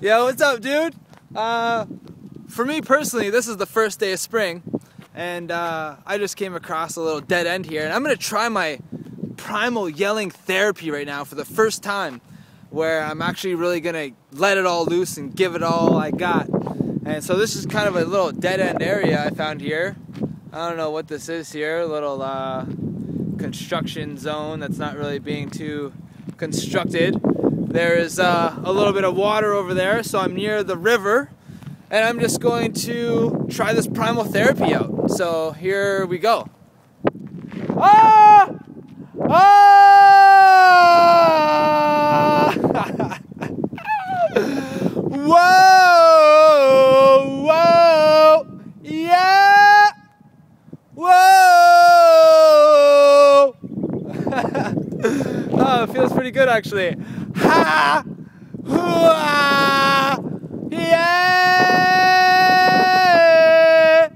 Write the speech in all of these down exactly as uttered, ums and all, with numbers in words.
Yo, what's up, dude? Uh, for me personally, this is the first day of spring, and uh, I just came across a little dead end here, and I'm gonna try my primal yelling therapy right now for the first time, where I'm actually really gonna let it all loose and give it all I got. And so this is kind of a little dead end area I found here. I don't know what this is here, a little uh, construction zone that's not really being too constructed. There is uh, a little bit of water over there, so I'm near the river, and I'm just going to try this primal therapy out. So here we go. Ah! Ah! Whoa! Whoa! Yeah! Whoa! Oh, it feels pretty good actually. Ha! Hua! Yeah!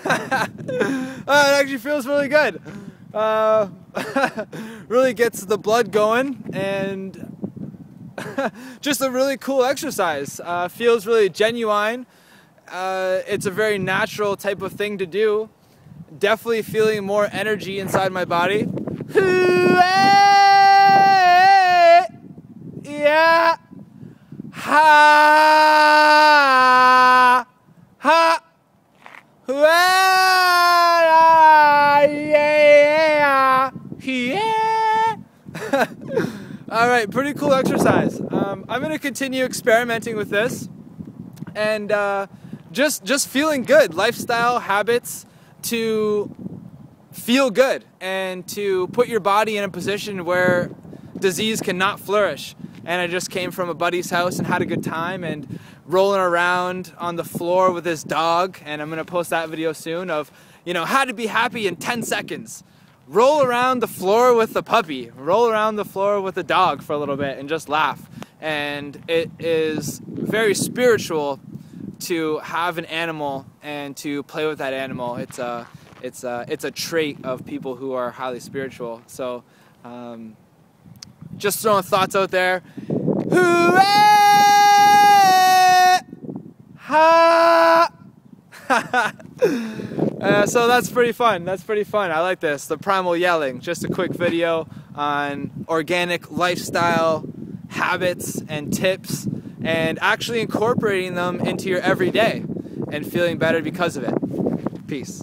Oh, it actually feels really good. Uh, really gets the blood going, and just a really cool exercise. Uh, feels really genuine. Uh, it's a very natural type of thing to do. Definitely feeling more energy inside my body. Yeah. Ha. Ha. Yeah. Yeah. All right, pretty cool exercise. Um, I'm gonna continue experimenting with this, and uh, just just feeling good. Lifestyle habits to feel good and to put your body in a position where disease cannot flourish. And I just came from a buddy's house and had a good time and rolling around on the floor with his dog. And I'm gonna post that video soon of, you know, how to be happy in ten seconds. Roll around the floor with the puppy. Roll around the floor with the dog for a little bit and just laugh. And it is very spiritual to have an animal and to play with that animal. It's a, it's a, it's a trait of people who are highly spiritual. So, um, just throwing thoughts out there. Hooray! Ha! uh, so that's pretty fun. That's pretty fun. I like this. The primal yelling. Just a quick video on organic lifestyle habits and tips, and actually incorporating them into your everyday and feeling better because of it. Peace.